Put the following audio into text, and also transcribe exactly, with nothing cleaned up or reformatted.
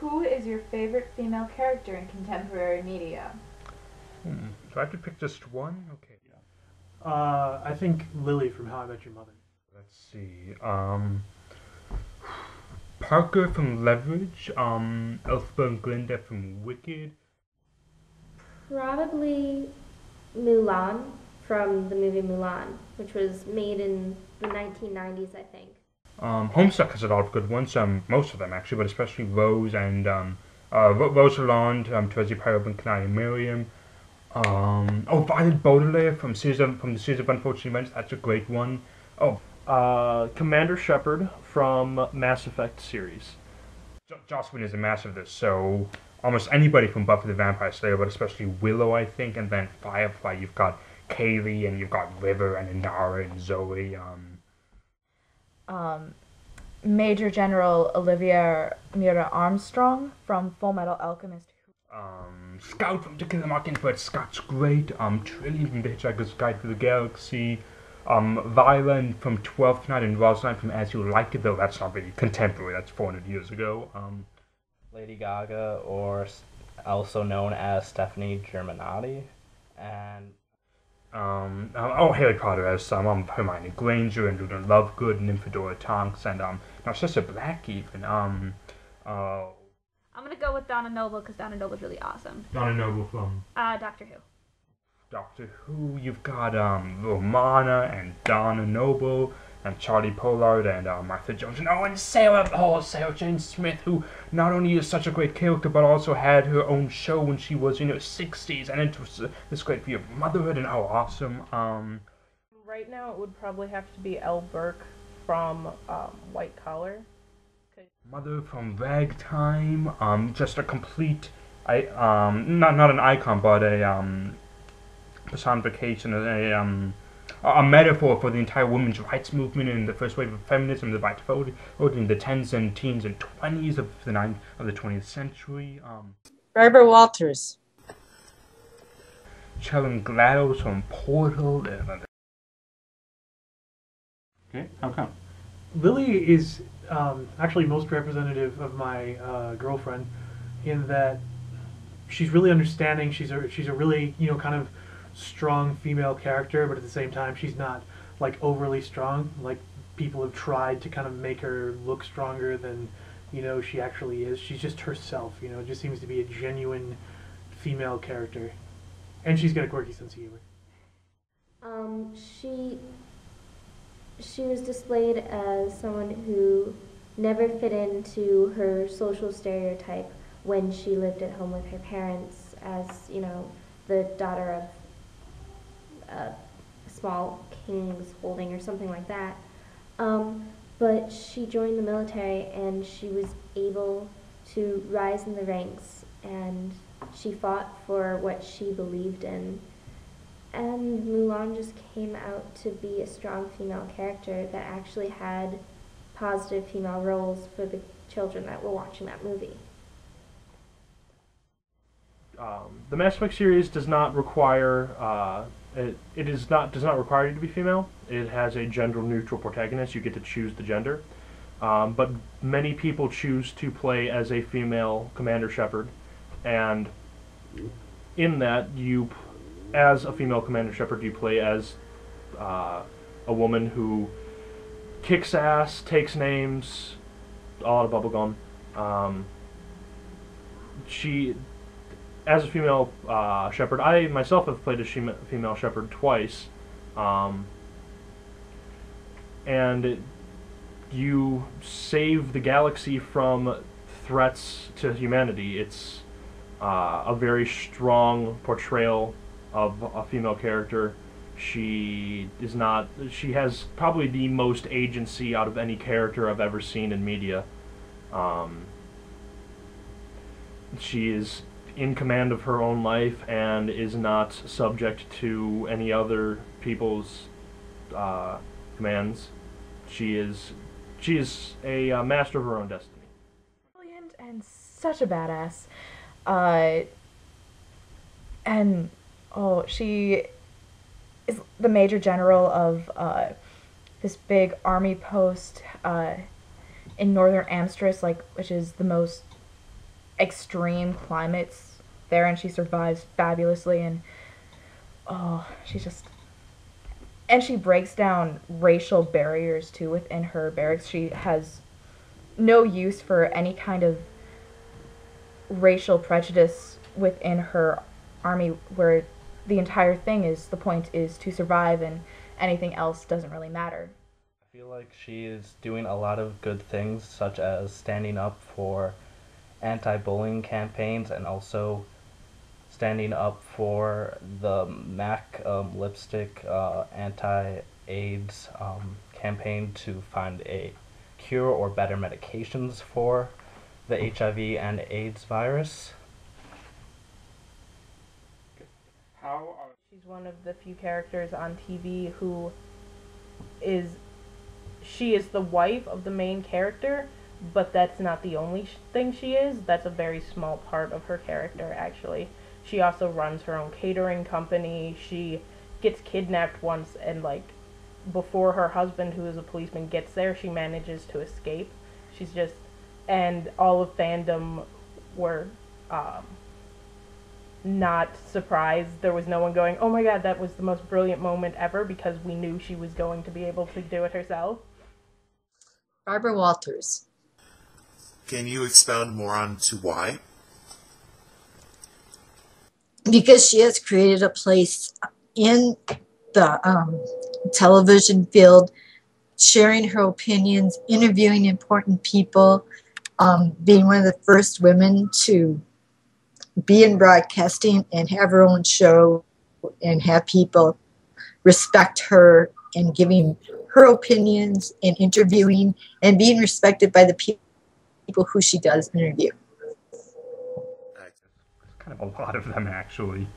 Who is your favorite female character in contemporary media? Hmm. Do I have to pick just one? Okay. Yeah. Uh, I think Lily from How I Met Your Mother. Let's see. Um, Parker from Leverage. Um, Elphaba and Glinda from Wicked. Probably Mulan from the movie Mulan, which was made in the nineteen nineties, I think. Um, Homestuck has a lot of good ones, um, most of them actually, but especially Rose and um, uh, Rose Lalonde, um, Terezi Pyrope and Kanaya Maryam. Um, oh, Violet Baudelaire from Series of, from the Series of Unfortunate Events. That's a great one. Oh, uh, Commander Shepard from Mass Effect series. J Joss Whedon is a master of this, so almost anybody from Buffy the Vampire Slayer, but especially Willow, I think, and then Firefly. You've got Kaylee, and you've got River and Inara and Zoe. Um. Um, Major General Olivia Mira Armstrong from Full Metal Alchemist. Um, Scout from Dick and the Mockingbird. Scout's great. Um, Trillian from the Hitchhiker's Guide to the Galaxy. Um, Viren from Twelfth Night and Rosaline from As You Like It, though that's not really contemporary, that's four hundred years ago. Um, Lady Gaga, or also known as Stephanie Germanati, and Um, oh, Harry Potter has some, um, Hermione Granger, and Luna Lovegood, and Nymphadora Tonks, and, um, Narcissa Black, even, um, uh... I'm gonna go with Donna Noble, because Donna Noble's really awesome. Donna Noble from? Uh, Doctor Who. Doctor Who, you've got, um, Romana, and Donna Noble, and Charlie Pollard, and, um, Martha Jones, and, oh, and Sarah, oh, Sarah Jane Smith, who not only is such a great character, but also had her own show when she was in her sixties, and it was this great view of motherhood, and how awesome, um... Right now, it would probably have to be Elle Burke from, um, White Collar. Mother from Ragtime, um, just a complete, I, um, not, not an icon, but a, um... personification, a, um, a metaphor for the entire women's rights movement and the first wave of feminism, the right to vote in the tens and teens and twenties of the ninth of the twentieth century. Um, Barbara Walters, Sharon Gladys from Portal. Okay, how come? Lily is um, actually most representative of my uh, girlfriend in that she's really understanding. She's a she's a really you know kind of strong female character, but at the same time she's not like overly strong. Like people have tried to kind of make her look stronger than you know she actually is. She's just herself, you know, just seems to be a genuine female character. And she's got a quirky sense of humor. Um she she was displayed as someone who never fit into her social stereotype when she lived at home with her parents as, you know, the daughter of a small king's holding or something like that, um, but she joined the military and she was able to rise in the ranks and she fought for what she believed in, and Mulan just came out to be a strong female character that actually had positive female roles for the children that were watching that movie. Um, the Mass Effect series does not require uh, It, it is not does not require you to be female. It has a gender-neutral protagonist. You get to choose the gender. Um, but many people choose to play as a female Commander Shepard. And in that, you, as a female Commander Shepard, you play as uh, a woman who kicks ass, takes names, all out of bubblegum. Um, she... As a female uh, shepherd, I myself have played a female shepherd twice, um, and it, you save the galaxy from threats to humanity. It's uh, a very strong portrayal of a female character. She is not. She has probably the most agency out of any character I've ever seen in media. Um, she is in command of her own life and is not subject to any other people's uh, commands. She is she is a uh, master of her own destiny. Brilliant and such a badass. Uh, and oh, she is the major general of uh, this big army post uh, in northern Amsterdam, like which is the most extreme climates there, and she survives fabulously, and oh, she's just... And she breaks down racial barriers, too, within her barracks. She has no use for any kind of racial prejudice within her army, where the entire thing is, the point is to survive, and anything else doesn't really matter. I feel like she is doing a lot of good things, such as standing up for anti-bullying campaigns, and also standing up for the MAC um, lipstick uh, anti-AIDS um, campaign to find a cure or better medications for the H I V and AIDS virus. How are... She's one of the few characters on T V who is, she is the wife of the main character, but that's not the only sh- thing she is. That's a very small part of her character, actually. She also runs her own catering company. She gets kidnapped once, and like before her husband, who is a policeman, gets there, she manages to escape. She's just, and all of fandom were um, not surprised. There was no one going, oh my god, that was the most brilliant moment ever, because we knew she was going to be able to do it herself. Barbara Walters. Can you expound more on to why? Because she has created a place in the um, television field, sharing her opinions, interviewing important people, um, being one of the first women to be in broadcasting and have her own show and have people respect her and giving her opinions and interviewing and being respected by the pe- people who she does interview. Kind of a lot of them, actually.